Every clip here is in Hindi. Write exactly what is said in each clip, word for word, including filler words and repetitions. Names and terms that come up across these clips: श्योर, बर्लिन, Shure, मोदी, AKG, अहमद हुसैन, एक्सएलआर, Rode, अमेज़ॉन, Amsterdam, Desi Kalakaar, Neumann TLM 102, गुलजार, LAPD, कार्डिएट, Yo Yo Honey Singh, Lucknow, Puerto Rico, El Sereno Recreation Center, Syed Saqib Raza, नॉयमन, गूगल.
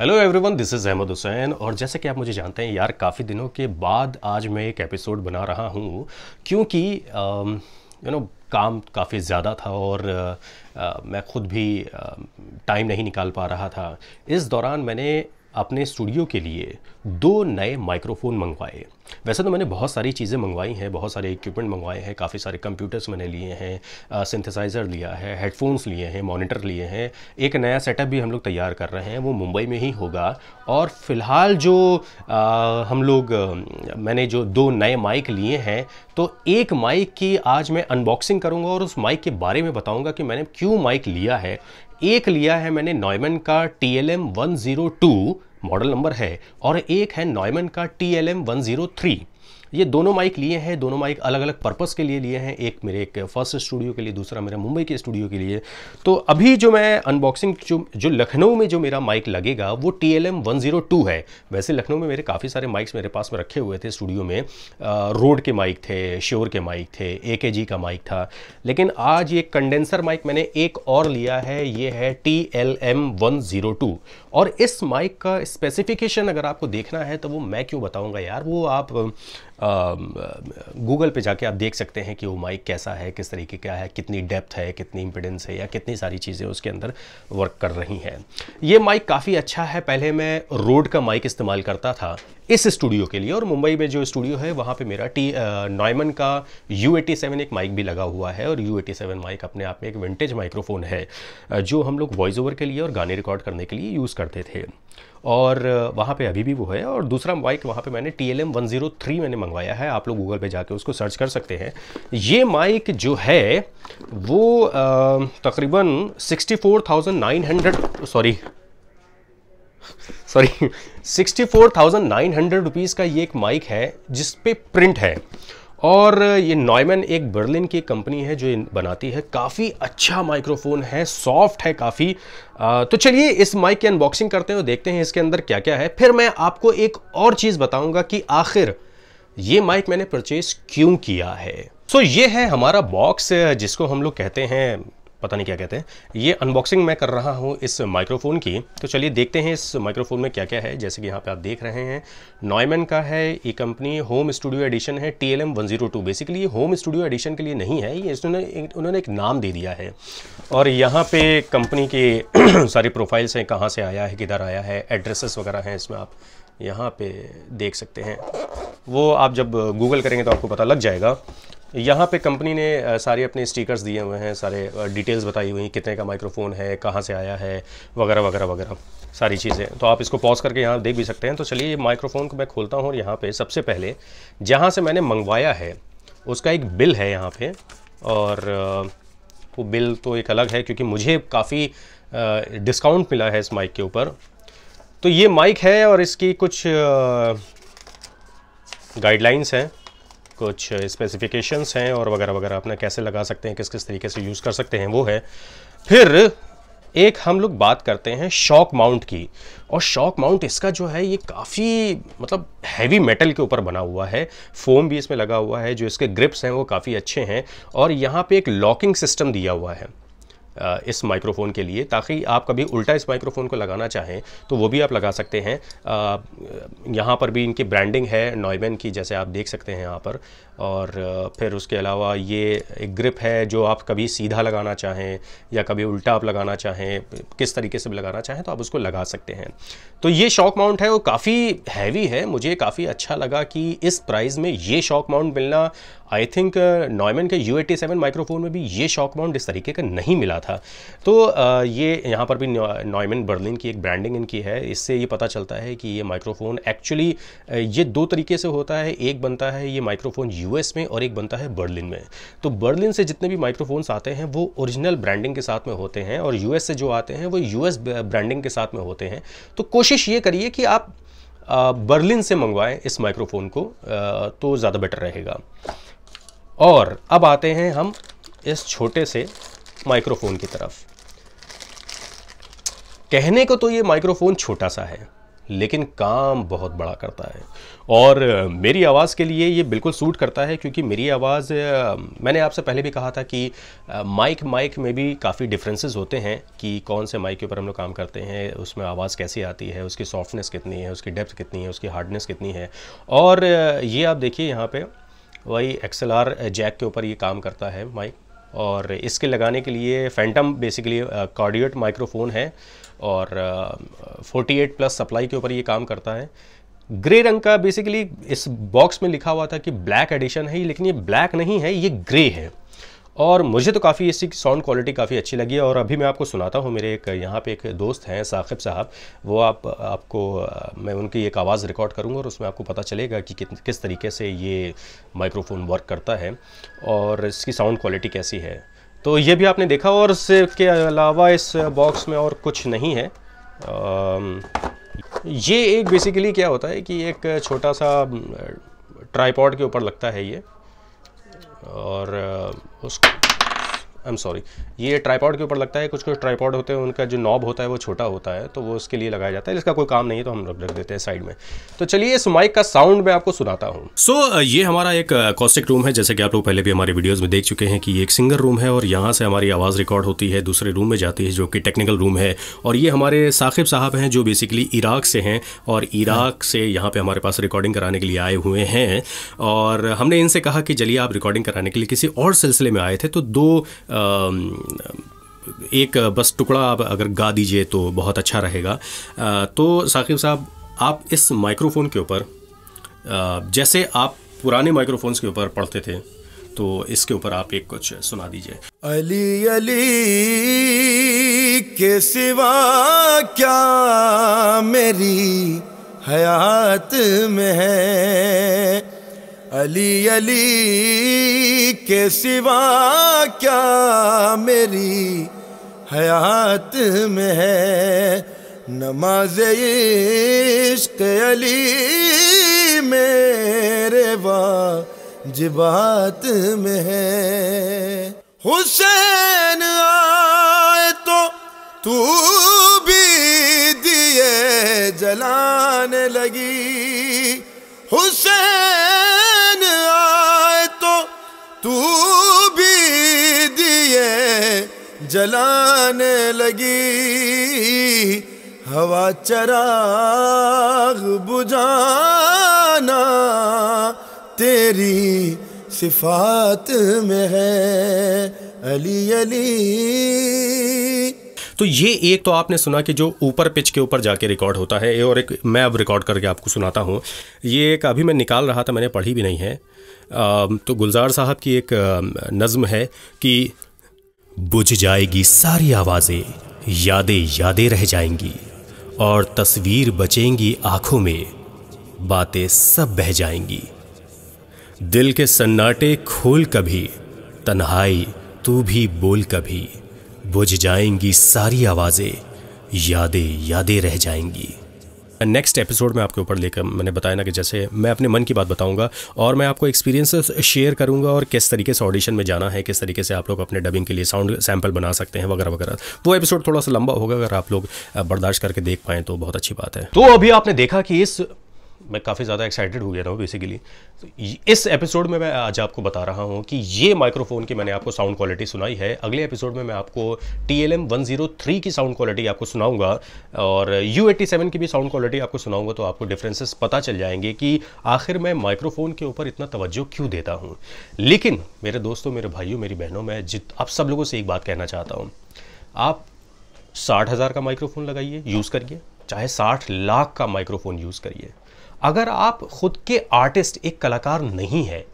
Hello everyone, this is अहमद हुसैन। और जैसे कि आप मुझे जानते हैं यार, काफ़ी दिनों के बाद आज मैं एक एपिसोड बना रहा हूँ क्योंकि यू नो काम काफ़ी ज़्यादा था और आ, मैं ख़ुद भी टाइम नहीं निकाल पा रहा था। इस दौरान मैंने अपने स्टूडियो के लिए दो नए माइक्रोफ़ोन मंगवाए। वैसे तो मैंने बहुत सारी चीज़ें मंगवाई हैं, बहुत सारे इक्विपमेंट मंगवाए हैं, काफ़ी सारे कंप्यूटर्स मैंने लिए हैं, सिंथेसाइज़र लिया है, हेडफोन्स लिए हैं, मॉनिटर लिए हैं, एक नया सेटअप भी हम लोग तैयार कर रहे हैं, वो मुंबई में ही होगा। और फ़िलहाल जो आ, हम लोग मैंने जो दो नए माइक लिए हैं, तो एक माइक की आज मैं अनबॉक्सिंग करूँगा और उस माइक के बारे में बताऊँगा कि मैंने क्यों माइक लिया है। एक लिया है मैंने नॉयमन का T L M one zero two, model number है, और एक है नॉयमन का T L M one zero three. ये दोनों माइक लिए हैं, दोनों माइक अलग अलग पर्पस के लिए लिए हैं, एक मेरे एक फर्स्ट स्टूडियो के लिए, दूसरा मेरा मुंबई के स्टूडियो के लिए। तो अभी जो मैं अनबॉक्सिंग जो जो लखनऊ में जो मेरा माइक लगेगा वो T L M one zero two है। वैसे लखनऊ में मेरे काफ़ी सारे माइक्स मेरे पास में रखे हुए थे स्टूडियो में, रोड के माइक थे, श्योर के माइक थे, ए के जी का माइक था, लेकिन आज ये कंडेंसर माइक मैंने एक और लिया है, ये है T L M one zero two. और इस माइक का स्पेसिफिकेशन अगर आपको देखना है तो वो मैं क्यों बताऊँगा यार, वो आप गूगल पे जाके आप देख सकते हैं कि वो माइक कैसा है, किस तरीके का है, कितनी डेप्थ है, कितनी इम्पीडेंस है, या कितनी सारी चीज़ें उसके अंदर वर्क कर रही हैं। ये माइक काफ़ी अच्छा है। पहले मैं रोड का माइक इस्तेमाल करता था इस स्टूडियो के लिए, और मुंबई में जो स्टूडियो है वहाँ पे मेरा टी नॉयमन का यू एटी सेवन एक माइक भी लगा हुआ है। और यू एटी सेवन माइक अपने आप में एक विंटेज माइक्रोफोन है जो हम लोग वॉइस ओवर के लिए और गाने रिकॉर्ड करने के लिए यूज़ करते थे, और वहाँ पे अभी भी वो है। और दूसरा माइक वहाँ पे मैंने T L M one zero three मैंने मंगवाया है, आप लोग गूगल पे जाके उसको सर्च कर सकते हैं। ये माइक जो है वो तकरीबन sixty four thousand nine hundred, sorry sorry sixty four thousand nine hundred rupees का ये एक माइक है जिस पे प्रिंट है। और ये नॉयमन एक बर्लिन की कंपनी है जो बनाती है, काफ़ी अच्छा माइक्रोफोन है, सॉफ्ट है काफ़ी। तो चलिए इस माइक की अनबॉक्सिंग करते हैं और देखते हैं इसके अंदर क्या क्या है। फिर मैं आपको एक और चीज़ बताऊंगा कि आखिर ये माइक मैंने परचेस क्यों किया है। सो ये है हमारा बॉक्स जिसको हम लोग कहते हैं, पता नहीं क्या कहते हैं। ये अनबॉक्सिंग मैं कर रहा हूँ इस माइक्रोफोन की, तो चलिए देखते हैं इस माइक्रोफोन में क्या क्या है। जैसे कि यहाँ पे आप देख रहे हैं नॉयमन का है ये कंपनी, होम स्टूडियो एडिशन है T L M one zero two. Basically ये होम स्टूडियो एडिशन के लिए नहीं है, ये इसने उन्होंने एक नाम दे दिया है। और यहाँ पे कंपनी के सारी प्रोफाइल्स हैं, कहाँ से आया है, किधर आया है, एड्रेसेस वगैरह हैं इसमें, आप यहाँ पे देख सकते हैं। वो आप जब गूगल करेंगे तो आपको पता लग जाएगा। यहाँ पे कंपनी ने सारे अपने स्टिकर्स दिए हुए हैं, सारे डिटेल्स बताई हुई हैं, कितने का माइक्रोफोन है, कहाँ से आया है, वगैरह वगैरह वगैरह सारी चीज़ें। तो आप इसको पॉज करके यहाँ देख भी सकते हैं। तो चलिए ये माइक्रोफोन को मैं खोलता हूँ। यहाँ पे सबसे पहले जहाँ से मैंने मंगवाया है उसका एक बिल है यहाँ पे, और वो बिल तो एक अलग है क्योंकि मुझे काफ़ी डिस्काउंट मिला है इस माइक के ऊपर। तो ये माइक है और इसकी कुछ गाइडलाइंस हैं, कुछ स्पेसिफिकेशंस हैं, और वगैरह वगैरह अपना कैसे लगा सकते हैं, किस किस तरीके से यूज़ कर सकते हैं वो है। फिर एक हम लोग बात करते हैं शॉक माउंट की, और शॉक माउंट इसका जो है ये काफ़ी मतलब हैवी मेटल के ऊपर बना हुआ है, फोम भी इसमें लगा हुआ है, जो इसके ग्रिप्स हैं वो काफ़ी अच्छे हैं। और यहाँ पे एक लॉकिंग सिस्टम दिया हुआ है इस माइक्रोफोन के लिए, ताकि आप कभी उल्टा इस माइक्रोफोन को लगाना चाहें तो वो भी आप लगा सकते हैं। यहाँ पर भी इनकी ब्रांडिंग है नॉयमन की, जैसे आप देख सकते हैं यहाँ पर। और फिर उसके अलावा ये एक ग्रिप है जो आप कभी सीधा लगाना चाहें या कभी उल्टा आप लगाना चाहें, किस तरीके से भी लगाना चाहें तो आप उसको लगा सकते हैं। तो ये शॉक माउंट है, वो काफ़ी हैवी है। मुझे काफ़ी अच्छा लगा कि इस प्राइस में ये शॉक माउंट मिलना, आई थिंक नॉयमन के यू एटी सेवन माइक्रोफोन में भी ये शॉक माउंट इस तरीके का नहीं मिला था। तो uh, ये यहाँ पर भी नॉयमन बर्लिन की एक ब्रांडिंग इनकी है। इससे ये पता चलता है कि ये माइक्रोफोन एक्चुअली ये दो तरीके से होता है, एक बनता है ये माइक्रोफोन यूएस में और एक बनता है बर्लिन में। तो बर्लिन से जितने भी माइक्रोफोन्स आते हैं वो ओरिजिनल ब्रांडिंग के साथ में होते हैं, और यूएस से जो आते हैं वो यूएस ब्रांडिंग के साथ में होते हैं। तो कोशिश ये करिए कि आप बर्लिन से मंगवाएं इस माइक्रोफोन को, तो ज़्यादा बेटर रहेगा। और अब आते हैं हम इस छोटे से माइक्रोफोन की तरफ। कहने को तो ये माइक्रोफोन छोटा सा है, लेकिन काम बहुत बड़ा करता है और मेरी आवाज़ के लिए ये बिल्कुल सूट करता है, क्योंकि मेरी आवाज़, मैंने आपसे पहले भी कहा था कि माइक माइक में भी काफ़ी डिफरेंसेस होते हैं कि कौन से माइक के ऊपर हम लोग काम करते हैं, उसमें आवाज़ कैसी आती है, उसकी सॉफ्टनेस कितनी है, उसकी डेप्थ कितनी है, उसकी हार्डनेस कितनी है। और ये आप देखिए यहाँ पर वही एक्सएलआर जैक के ऊपर ये काम करता है माइक, और इसके लगाने के लिए फैंटम बेसिकली कार्डिएट माइक्रोफोन है और अड़तालीस प्लस सप्लाई के ऊपर ये काम करता है। ग्रे रंग का बेसिकली इस बॉक्स में लिखा हुआ था कि ब्लैक एडिशन है, लेकिन ये ब्लैक नहीं है, ये ग्रे है। और मुझे तो काफ़ी इसकी साउंड क्वालिटी काफ़ी अच्छी लगी है। और अभी मैं आपको सुनाता हूँ, मेरे एक यहाँ पे एक दोस्त हैं साकिब साहब, वो आप आपको मैं उनकी एक आवाज़ रिकॉर्ड करूँगा और उसमें आपको पता चलेगा कि किस तरीके से ये माइक्रोफोन वर्क करता है और इसकी साउंड क्वालिटी कैसी है। तो ये भी आपने देखा। और इसके अलावा इस बॉक्स में और कुछ नहीं है। ये एक बेसिकली क्या होता है कि एक छोटा सा ट्राइपॉड के ऊपर लगता है ये, और उसको आई एम सॉरी ये ट्राइपॉड के ऊपर लगता है। कुछ कुछ ट्राइपॉड होते हैं उनका जो नॉब होता है वो छोटा होता है, तो वो उसके लिए लगाया जाता है। इसका कोई काम नहीं है तो हम रख देते हैं साइड में। तो चलिए इस माइक का साउंड मैं आपको सुनाता हूँ। सो so, ये हमारा एक अकॉस्टिक रूम है, जैसे कि आप लोग पहले भी हमारे वीडियोज़ में देख चुके हैं कि ये एक सिंगल रूम है और यहाँ से हमारी आवाज़ रिकॉर्ड होती है, दूसरे रूम में जाती है जो कि टेक्निकल रूम है। और ये हमारे साकिब साहब हैं जो बेसिकली इराक से हैं और इराक से यहाँ पर हमारे पास रिकॉर्डिंग कराने के लिए आए हुए हैं। और हमने इनसे कहा कि चलिए आप रिकॉर्डिंग कराने के लिए किसी और सिलसिले में आए थे, तो दो एक बस टुकड़ा आप अगर गा दीजिए तो बहुत अच्छा रहेगा। तो साकिब साहब, आप इस माइक्रोफ़ोन के ऊपर, जैसे आप पुराने माइक्रोफोन्स के ऊपर पढ़ते थे, तो इसके ऊपर आप एक कुछ सुना दीजिए। अली अली के सिवा क्या मेरी हयात में है, अली अली के सिवा क्या मेरी हयात में है, नमाज़े इश्क़ अली मेरे वाजिबात में है। हुसैन आए तो तू भी दिए जलाने लगी, हुसैन आए तो तू भी दिए जलाने लगी, हवा चराग बुझाना तेरी सिफात में है, अली अली। तो ये एक तो आपने सुना कि जो ऊपर पिच के ऊपर जाके रिकॉर्ड होता है, और एक मैं अब रिकॉर्ड करके आपको सुनाता हूँ। ये एक अभी मैं निकाल रहा था, मैंने पढ़ी भी नहीं है। तो गुलजार साहब की एक नज़्म है कि बुझ जाएगी सारी आवाज़ें, यादें यादें रह जाएंगी और तस्वीर बचेंगी आँखों में, बातें सब बह जाएंगी, दिल के सन्नाटे खोल कभी, तन्हाई तू भी बोल कभी, बुझ जाएंगी सारी आवाज़ें, यादें यादें रह जाएंगी। नेक्स्ट एपिसोड में आपके ऊपर लेकर मैंने बताया ना कि जैसे मैं अपने मन की बात बताऊंगा और मैं आपको एक्सपीरियंसेस शेयर करूंगा और किस तरीके से ऑडिशन में जाना है, किस तरीके से आप लोग अपने डबिंग के लिए साउंड सैंपल बना सकते हैं वगैरह वगैरह। वो एपिसोड थोड़ा सा लंबा होगा, अगर आप लोग बर्दाश्त करके देख पाएँ तो बहुत अच्छी बात है। तो अभी आपने देखा कि इस मैं काफ़ी ज़्यादा एक्साइटेड हो गया था बेसिकली। इस एपिसोड में मैं आज आपको बता रहा हूँ कि ये माइक्रोफोन की मैंने आपको साउंड क्वालिटी सुनाई है। अगले एपिसोड में मैं आपको T L M one zero three की साउंड क्वालिटी आपको सुनाऊंगा और यू एटी सेवन की भी साउंड क्वालिटी आपको सुनाऊंगा, तो आपको डिफरेंसेस पता चल जाएंगे कि आखिर मैं माइक्रोफोन के ऊपर इतना तवज्जो क्यों देता हूँ। लेकिन मेरे दोस्तों, मेरे भाइयों, मेरी बहनों, मैं जित आप सब लोगों से एक बात कहना चाहता हूँ, आप साठ हज़ार का माइक्रोफोन लगाइए, यूज़ करिए, चाहे साठ लाख का माइक्रोफोन यूज़ करिए। अगर आप खुद के आर्टिस्ट एक कलाकार नहीं है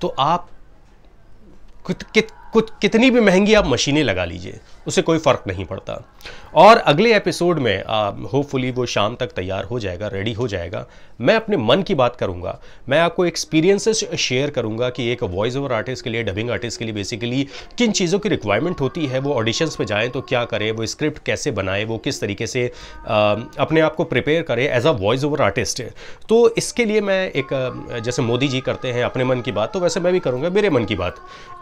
तो आप कुछ कित, कुछ कितनी भी महंगी आप मशीनें लगा लीजिए, उसे कोई फ़र्क नहीं पड़ता। और अगले एपिसोड में होपफुली वो शाम तक तैयार हो जाएगा, रेडी हो जाएगा। मैं अपने मन की बात करूंगा, मैं आपको एक्सपीरियंसेस शेयर करूंगा कि एक वॉइस ओवर आर्टिस्ट के लिए, डबिंग आर्टिस्ट के लिए बेसिकली किन चीज़ों की रिक्वायरमेंट होती है, वो ऑडिशंस पे जाएँ तो क्या करें, वो स्क्रिप्ट कैसे बनाए, वो किस तरीके से आ, अपने आप को प्रिपेयर करें as a voice over artist. तो इसके लिए मैं एक जैसे मोदी जी करते हैं अपने मन की बात, तो वैसे मैं भी करूँगा मेरे मन की बात।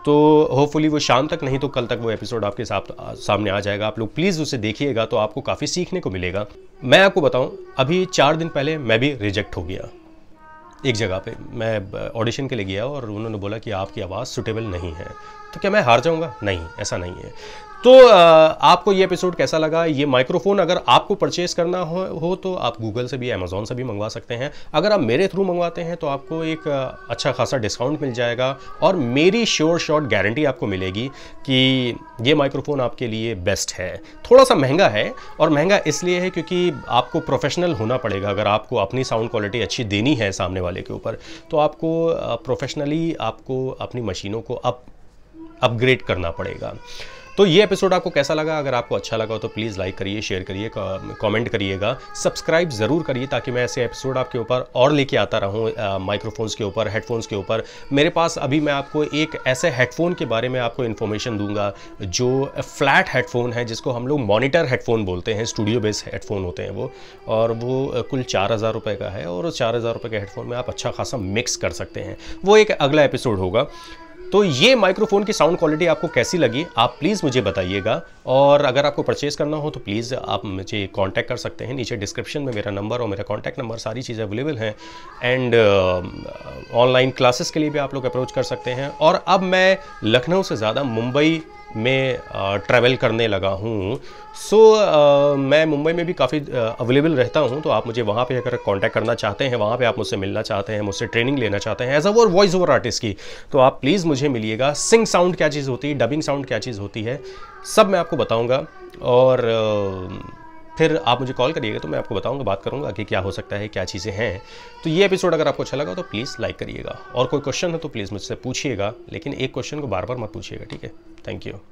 तो होपफुली वो शाम तक नहीं तो कल तक वो एपिसोड आपके साथ सामने आ जाएगा। आप लोग प्लीज़ उसे देखिएगा तो आपको काफ़ी सीखने को मिलेगा। मैं आपको बताऊं, अभी चार दिन पहले मैं भी रिजेक्ट हो गया एक जगह पे। मैं ऑडिशन के लिए गया और उन्होंने बोला कि आपकी आवाज़ सूटेबल नहीं है। तो क्या मैं हार जाऊंगा? नहीं, ऐसा नहीं है। तो आपको ये एपिसोड कैसा लगा? ये माइक्रोफोन अगर आपको परचेस करना हो, हो तो आप गूगल से भी, अमेज़ॉन से भी मंगवा सकते हैं। अगर आप मेरे थ्रू मंगवाते हैं तो आपको एक अच्छा खासा डिस्काउंट मिल जाएगा और मेरी श्योर शॉट गारंटी आपको मिलेगी कि ये माइक्रोफोन आपके लिए बेस्ट है। थोड़ा सा महंगा है, और महंगा इसलिए है क्योंकि आपको प्रोफेशनल होना पड़ेगा। अगर आपको अपनी साउंड क्वालिटी अच्छी देनी है सामने वाले के ऊपर, तो आपको प्रोफेशनली आपको अपनी मशीनों को अप अपग्रेड करना पड़ेगा। तो ये एपिसोड आपको कैसा लगा? अगर आपको अच्छा लगा तो प्लीज़ लाइक करिए, शेयर करिए, कमेंट करिएगा, सब्सक्राइब ज़रूर करिए ताकि मैं ऐसे एपिसोड आपके ऊपर और लेके आता रहूँ। माइक्रोफोन्स के ऊपर, हेडफोन्स के ऊपर मेरे पास अभी मैं आपको एक ऐसे हेडफोन के बारे में आपको इन्फॉर्मेशन दूंगा जो फ्लैट हेडफोन है, जिसको हम लोग मॉनिटर हेडफोन बोलते हैं। स्टूडियो बेस्ड हेडफोन होते हैं वो, और वो कुल चार हज़ार रुपये का है। और चार हज़ार रुपये के हेडफोन में आप अच्छा खासा मिक्स कर सकते हैं। वो एक अगला एपिसोड होगा। तो ये माइक्रोफोन की साउंड क्वालिटी आपको कैसी लगी, आप प्लीज़ मुझे बताइएगा। और अगर आपको परचेज़ करना हो तो प्लीज़ आप मुझे कांटेक्ट कर सकते हैं। नीचे डिस्क्रिप्शन में मेरा नंबर और मेरा कांटेक्ट नंबर, सारी चीज़ें अवेलेबल हैं। एंड ऑनलाइन क्लासेस के लिए भी आप लोग अप्रोच कर सकते हैं। और अब मैं लखनऊ से ज़्यादा मुंबई में ट्रैवल करने लगा हूँ। सो so, uh, मैं मुंबई में भी काफ़ी अवेलेबल uh, रहता हूँ। तो आप मुझे वहाँ पे अगर कांटेक्ट करना चाहते हैं, वहाँ पे आप मुझसे मिलना चाहते हैं, मुझसे ट्रेनिंग लेना चाहते हैं एज अ वो वॉइस ओवर आर्टिस्ट की, तो आप प्लीज़ मुझे मिलिएगा। सिंग साउंड क्या चीज़ होती है, डबिंग साउंड क्या चीज़ होती है, सब मैं आपको बताऊँगा। और uh, फिर आप मुझे कॉल करिएगा तो मैं आपको बताऊंगा, बात करूंगा कि क्या हो सकता है, क्या चीज़ें हैं। तो ये एपिसोड अगर आपको अच्छा लगा तो प्लीज़ लाइक करिएगा। और कोई क्वेश्चन हो तो प्लीज़ मुझसे पूछिएगा, लेकिन एक क्वेश्चन को बार बार मत पूछिएगा, ठीक है? Thank you.